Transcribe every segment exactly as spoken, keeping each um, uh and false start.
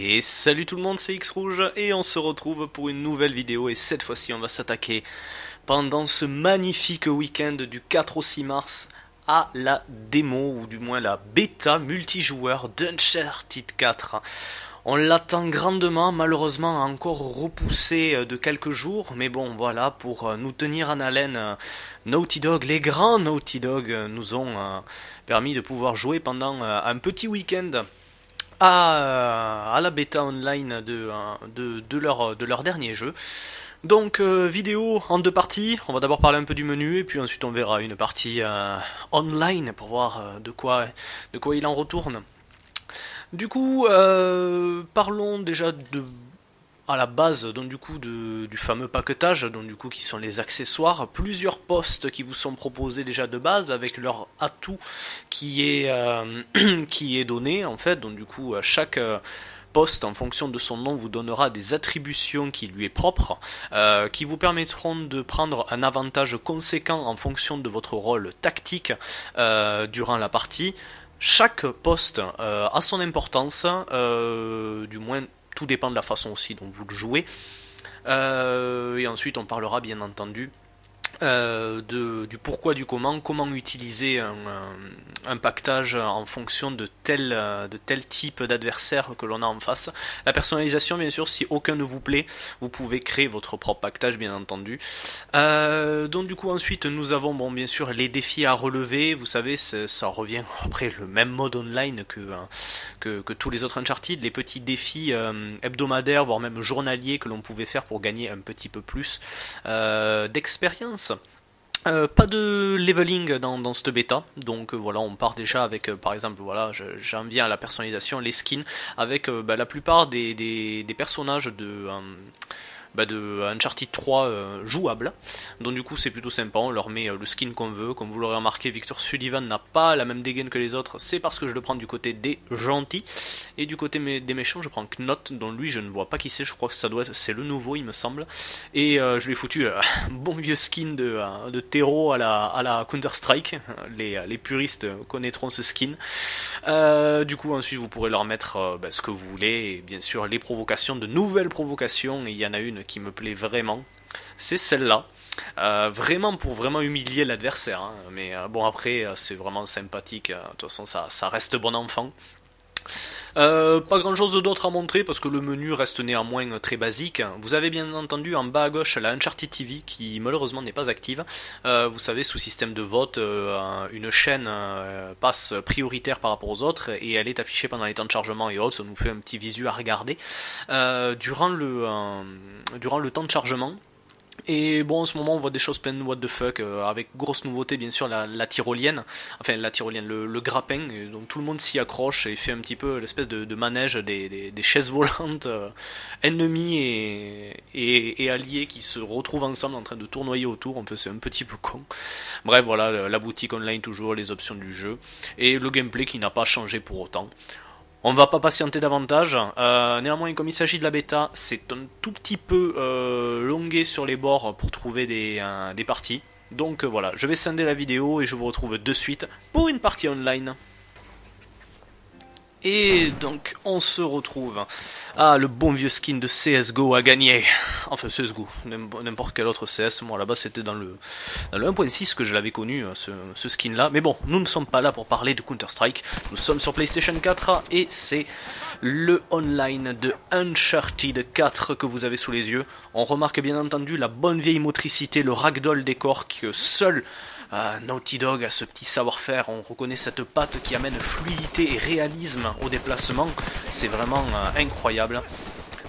Et salut tout le monde, c'est XRouge et on se retrouve pour une nouvelle vidéo. Et cette fois-ci on va s'attaquer pendant ce magnifique week-end du quatre au six mars à la démo, ou du moins la bêta multijoueur d'Uncharted quatre. On l'attend grandement, malheureusement encore repoussé de quelques jours, mais bon voilà, pour nous tenir en haleine, Naughty Dog, les grands Naughty Dog nous ont permis de pouvoir jouer pendant un petit week-end à, à la bêta online de, de, de, leur, de leur dernier jeu. Donc euh, vidéo en deux parties, on va d'abord parler un peu du menu et puis ensuite on verra une partie euh, online pour voir de quoi, de quoi il en retourne. Du coup, euh, parlons déjà de, à la base donc, du, coup, de, du fameux paquetage, donc, du coup, qui sont les accessoires. Plusieurs postes qui vous sont proposés déjà de base avec leur atout qui est, euh, qui est donné en fait. Donc, du coup, chaque euh, poste en fonction de son nom vous donnera des attributions qui lui est propre, euh, qui vous permettront de prendre un avantage conséquent en fonction de votre rôle tactique euh, durant la partie. Chaque poste euh, a son importance, euh, du moins tout dépend de la façon aussi dont vous le jouez. Euh, et ensuite on parlera bien entendu euh, de, du pourquoi du comment, comment utiliser un, un pactage en fonction de tel, de tel type d'adversaire que l'on a en face. La personnalisation bien sûr, si aucun ne vous plaît, vous pouvez créer votre propre pactage bien entendu. Euh, donc du coup ensuite nous avons bon bien sûr les défis à relever, vous savez ça revient après le même mode online que, que, que tous les autres Uncharted, les petits défis euh, hebdomadaires voire même journaliers que l'on pouvait faire pour gagner un petit peu plus euh, d'expérience. Euh, pas de leveling dans, dans cette bêta, donc euh, voilà, on part déjà avec, euh, par exemple, voilà, j'en viens à la personnalisation, les skins, avec euh, bah, la plupart des, des, des personnages de, euh, bah, de Uncharted trois euh, jouables, donc du coup c'est plutôt sympa, on leur met euh, le skin qu'on veut. Comme vous l'aurez remarqué, Victor Sullivan n'a pas la même dégaine que les autres, c'est parce que je le prends du côté des gentils, et du côté mé des méchants je prends Knott, dont lui je ne vois pas qui c'est, je crois que ça doit être, c'est le nouveau il me semble, et euh, je lui ai foutu un euh, bon vieux skin de, euh, de terreau à la, à la Counter-Strike, les, les puristes connaîtront ce skin. Euh, du coup ensuite vous pourrez leur mettre euh, bah, ce que vous voulez, et bien sûr les provocations, de nouvelles provocations, et il y en a une qui me plaît vraiment, c'est celle-là, euh, vraiment pour vraiment humilier l'adversaire, hein. Mais euh, bon après euh, c'est vraiment sympathique, euh, de toute façon ça, ça reste bon enfant. Euh, pas grand chose d'autre à montrer parce que le menu reste néanmoins très basique. Vous avez bien entendu en bas à gauche la Uncharted T V qui malheureusement n'est pas active. Euh, vous savez, sous système de vote, euh, une chaîne euh, passe prioritaire par rapport aux autres et elle est affichée pendant les temps de chargement et autres. Ça nous fait un petit visu à regarder euh, durant, le, euh, durant le temps de chargement. Et bon, en ce moment on voit des choses pleines de what the fuck, euh, avec grosse nouveauté bien sûr la, la tyrolienne, enfin la tyrolienne, le, le grappin, donc tout le monde s'y accroche et fait un petit peu l'espèce de, de manège des, des, des chaises volantes, euh, ennemis et, et, et alliés qui se retrouvent ensemble en train de tournoyer autour, en fait c'est un petit peu con. Bref voilà, la boutique online toujours, les options du jeu, et le gameplay qui n'a pas changé pour autant. On va pas patienter davantage, euh, néanmoins comme il s'agit de la bêta, c'est un tout petit peu euh, longué sur les bords pour trouver des, euh, des parties. Donc euh, voilà, je vais scinder la vidéo et je vous retrouve de suite pour une partie online. Et donc on se retrouve. Ah, le bon vieux skin de C S G O à gagner. Enfin C S G O, n'importe quel autre C S, moi là-bas c'était dans le, dans le un point six que je l'avais connu, ce, ce skin là. Mais bon, nous ne sommes pas là pour parler de Counter-Strike, nous sommes sur PlayStation quatre et c'est le online de Uncharted quatre que vous avez sous les yeux. On remarque bien entendu la bonne vieille motricité, le ragdoll des corps que seul euh, Naughty Dog a ce petit savoir-faire. On reconnaît cette patte qui amène fluidité et réalisme au déplacement, c'est vraiment euh, incroyable.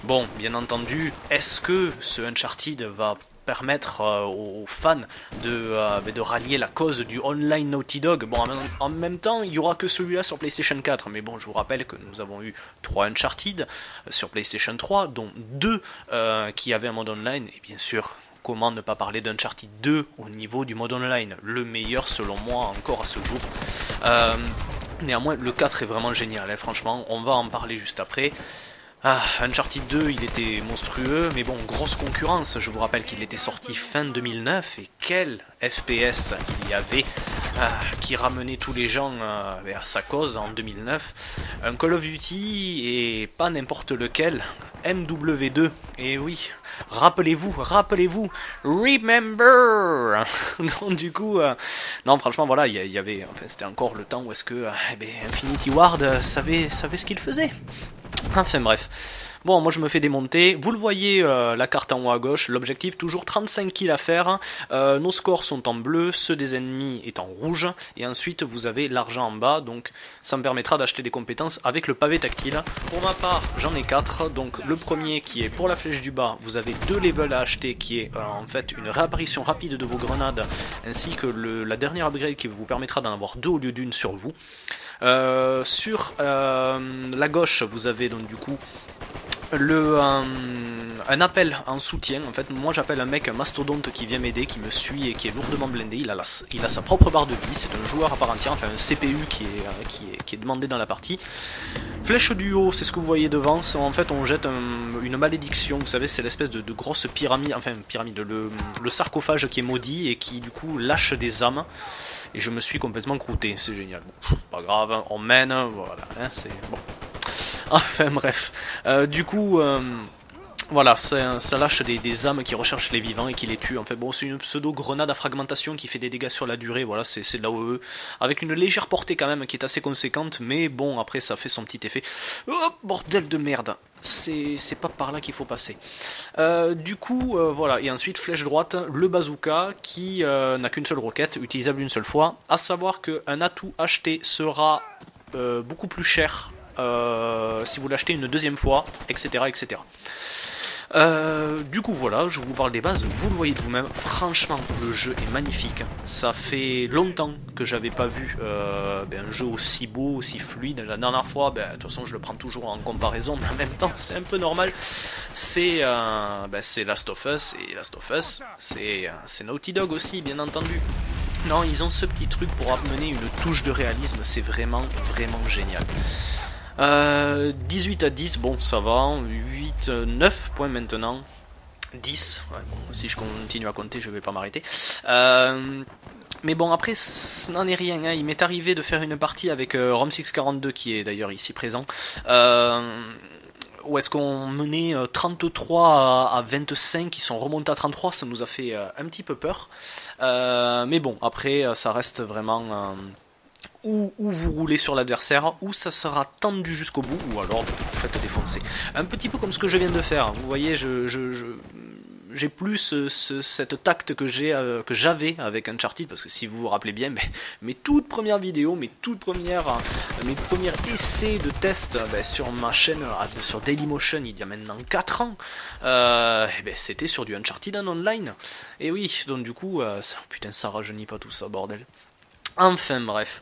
Bon, bien entendu, est-ce que ce Uncharted va permettre euh, aux fans de, euh, de rallier la cause du online Naughty Dog? Bon, en même temps, il n'y aura que celui-là sur PlayStation quatre, mais bon, je vous rappelle que nous avons eu trois Uncharted sur PlayStation trois, dont deux euh, qui avaient un mode online, et bien sûr, comment ne pas parler d'Uncharted deux au niveau du mode online? Le meilleur, selon moi, encore à ce jour. Euh, néanmoins, le quatre est vraiment génial, hein, franchement, on va en parler juste après. Ah, Uncharted deux, il était monstrueux, mais bon, grosse concurrence. Je vous rappelle qu'il était sorti fin deux mille neuf, et quel F P S il y avait euh, qui ramenait tous les gens euh, vers sa cause en deux mille neuf. Un Call of Duty et pas n'importe lequel, M W deux. Et oui, rappelez-vous, rappelez-vous, remember. Donc du coup, euh, non franchement voilà, il y, y avait, enfin c'était encore le temps où est-ce que euh, eh bien, Infinity Ward euh, savait, savait ce qu'il faisait. Enfin bref. Bon, moi je me fais démonter, vous le voyez euh, la carte en haut à gauche, l'objectif toujours trente-cinq kills à faire, euh, nos scores sont en bleu, ceux des ennemis est en rouge, et ensuite vous avez l'argent en bas, donc ça me permettra d'acheter des compétences avec le pavé tactile. Pour ma part, j'en ai quatre, donc le premier qui est pour la flèche du bas, vous avez deux levels à acheter qui est euh, en fait une réapparition rapide de vos grenades, ainsi que le, la dernière upgrade qui vous permettra d'en avoir deux au lieu d'une sur vous. Euh, sur euh, la gauche, vous avez donc du coup... Le, euh, un appel en soutien, en fait moi j'appelle un mec, un mastodonte qui vient m'aider, qui me suit et qui est lourdement blindé, il a, la, il a sa propre barre de vie, c'est un joueur à part entière, enfin un C P U qui est, qui est, qui est demandé dans la partie. Flèche du haut, c'est ce que vous voyez devant, en fait on jette un, une malédiction, vous savez c'est l'espèce de, de grosse pyramide, enfin pyramide, le, le sarcophage qui est maudit et qui du coup lâche des âmes, et je me suis complètement croûté, c'est génial, bon, pas grave, on mène, voilà, hein, c'est bon. Enfin bref, euh, du coup, euh, voilà, ça, ça lâche des, des âmes qui recherchent les vivants et qui les tuent. En fait, bon, c'est une pseudo-grenade à fragmentation qui fait des dégâts sur la durée, voilà, c'est de l'A O E. Avec une légère portée quand même qui est assez conséquente, mais bon, après ça fait son petit effet. Oh, bordel de merde! C'est pas par là qu'il faut passer. Euh, du coup, euh, voilà, et ensuite, flèche droite, le bazooka, qui euh, n'a qu'une seule roquette, utilisable une seule fois. À savoir qu'un atout acheté sera euh, beaucoup plus cher. Euh, si vous l'achetez une deuxième fois, et cetera et cetera. Euh, du coup voilà, je vous parle des bases, vous le voyez de vous-même, franchement le jeu est magnifique, ça fait longtemps que j'avais pas vu euh, ben, un jeu aussi beau, aussi fluide, la dernière fois, ben, de toute façon je le prends toujours en comparaison, mais en même temps c'est un peu normal, c'est euh, ben, Last of Us, et Last of Us, c'est Naughty Dog aussi bien entendu. Non, ils ont ce petit truc pour amener une touche de réalisme, c'est vraiment vraiment génial. Euh, dix-huit à dix, bon ça va, huit, neuf points maintenant, dix, ouais, bon, si je continue à compter je vais pas m'arrêter, euh, mais bon après ça n'en est rien, hein. Il m'est arrivé de faire une partie avec euh, ROM six cent quarante-deux qui est d'ailleurs ici présent, euh, où est-ce qu'on menait euh, trente-trois à vingt-cinq, ils sont remontés à trente-trois, ça nous a fait euh, un petit peu peur, euh, mais bon après ça reste vraiment... Euh, Ou, ou vous roulez sur l'adversaire, ou ça sera tendu jusqu'au bout, ou alors vous faites défoncer. Un petit peu comme ce que je viens de faire, vous voyez, je... je, je... j'ai plus ce, ce, cette tact que j'ai euh, que j'avais avec Uncharted, parce que si vous vous rappelez bien, bah, mes toutes premières vidéos, mes toutes premières, euh, mes premiers essais de test bah, sur ma chaîne, euh, sur Dailymotion, il y a maintenant quatre ans, euh, bah, c'était sur du Uncharted en online. Et oui, donc du coup, euh, ça, putain, ça rajeunit pas tout ça, bordel. Enfin bref,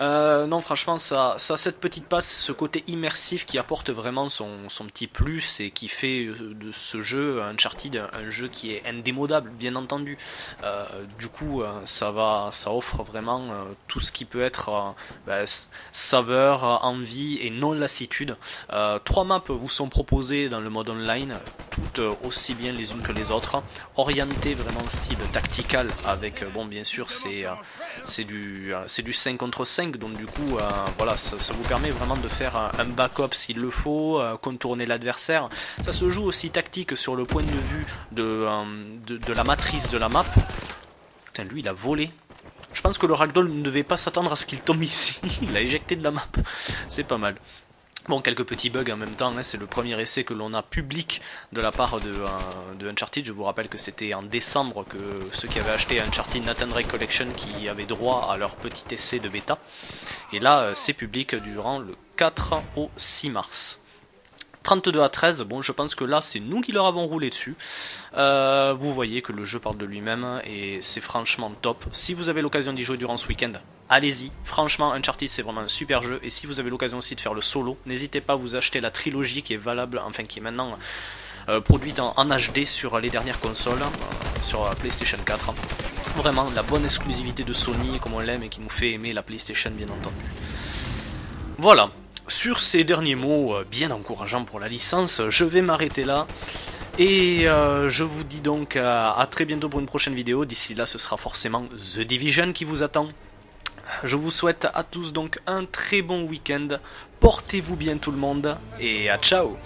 euh, non franchement ça, ça cette petite passe, ce côté immersif qui apporte vraiment son, son petit plus et qui fait de ce jeu Uncharted un jeu qui est indémodable bien entendu, euh, du coup ça, va, ça offre vraiment euh, tout ce qui peut être euh, bah, saveur, envie et non lassitude. euh, trois maps vous sont proposées dans le mode online, toutes aussi bien les unes que les autres, orientées vraiment style tactical avec, bon bien sûr c'est euh, du c'est du cinq contre cinq, donc du coup euh, voilà, ça, ça vous permet vraiment de faire un, un back-up s'il le faut, euh, contourner l'adversaire, ça se joue aussi tactique sur le point de vue de, euh, de, de la matrice de la map. Putain, lui il a volé, je pense que le ragdoll ne devait pas s'attendre à ce qu'il tombe ici, il l'a éjecté de la map, c'est pas mal. Bon, quelques petits bugs en même temps, hein, c'est le premier essai que l'on a public de la part de, euh, de Uncharted. Je vous rappelle que c'était en décembre que ceux qui avaient acheté Uncharted Nathan Drake Collection qui avaient droit à leur petit essai de bêta. Et là, euh, c'est public durant le quatre au six mars. trente-deux à treize, bon je pense que là c'est nous qui leur avons roulé dessus. Euh, vous voyez que le jeu parle de lui-même et c'est franchement top. Si vous avez l'occasion d'y jouer durant ce week-end, allez-y. Franchement Uncharted c'est vraiment un super jeu, et si vous avez l'occasion aussi de faire le solo, n'hésitez pas à vous acheter la trilogie qui est valable, enfin qui est maintenant euh, produite en, en H D sur les dernières consoles, euh, sur euh, PlayStation quatre. Vraiment la bonne exclusivité de Sony comme on l'aime et qui nous fait aimer la PlayStation bien entendu. Voilà. Sur ces derniers mots bien encourageants pour la licence, je vais m'arrêter là. Et euh, je vous dis donc à, à très bientôt pour une prochaine vidéo. D'ici là, ce sera forcément The Division qui vous attend. je vous souhaite à tous donc un très bon week-end, portez-vous bien tout le monde, et à ciao.